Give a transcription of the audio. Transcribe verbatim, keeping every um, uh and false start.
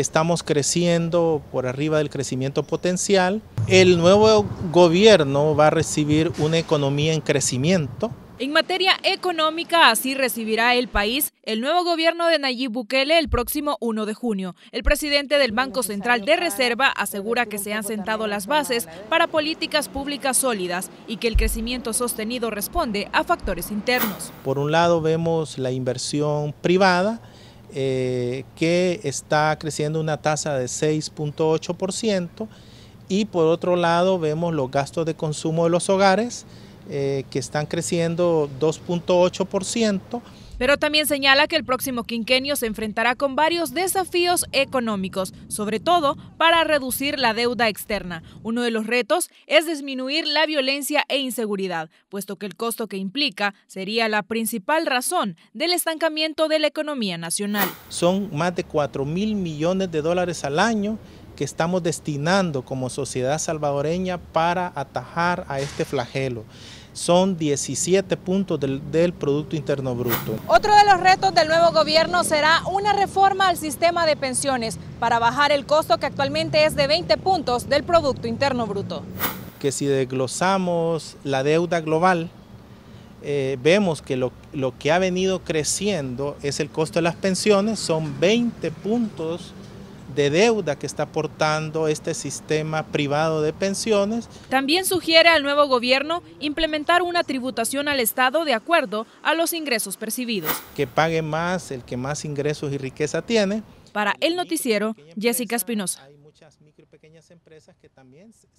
estamos creciendo por arriba del crecimiento potencial. El nuevo gobierno va a recibir una economía en crecimiento. En materia económica, así recibirá el país el nuevo gobierno de Nayib Bukele el próximo uno de junio. El presidente del Banco Central de Reserva asegura que se han sentado las bases para políticas públicas sólidas y que el crecimiento sostenido responde a factores internos. Por un lado vemos la inversión privada eh, que está creciendo una tasa de seis punto ocho por ciento y por otro lado vemos los gastos de consumo de los hogares, Eh, que están creciendo dos punto ocho por ciento. Pero también señala que el próximo quinquenio se enfrentará con varios desafíos económicos, sobre todo para reducir la deuda externa. Uno de los retos es disminuir la violencia e inseguridad, puesto que el costo que implica sería la principal razón del estancamiento de la economía nacional. Son más de cuatro mil millones de dólares al año que estamos destinando como sociedad salvadoreña para atajar a este flagelo. Son diecisiete puntos del, del Producto Interno Bruto. Otro de los retos del nuevo gobierno será una reforma al sistema de pensiones para bajar el costo que actualmente es de veinte puntos del Producto Interno Bruto. Que si desglosamos la deuda global, eh, vemos que lo, lo que ha venido creciendo es el costo de las pensiones, son veinte puntos de deuda que está aportando este sistema privado de pensiones. También sugiere al nuevo gobierno implementar una tributación al Estado de acuerdo a los ingresos percibidos. Que pague más el que más ingresos y riqueza tiene. Para El Noticiero, Jessica Espinosa.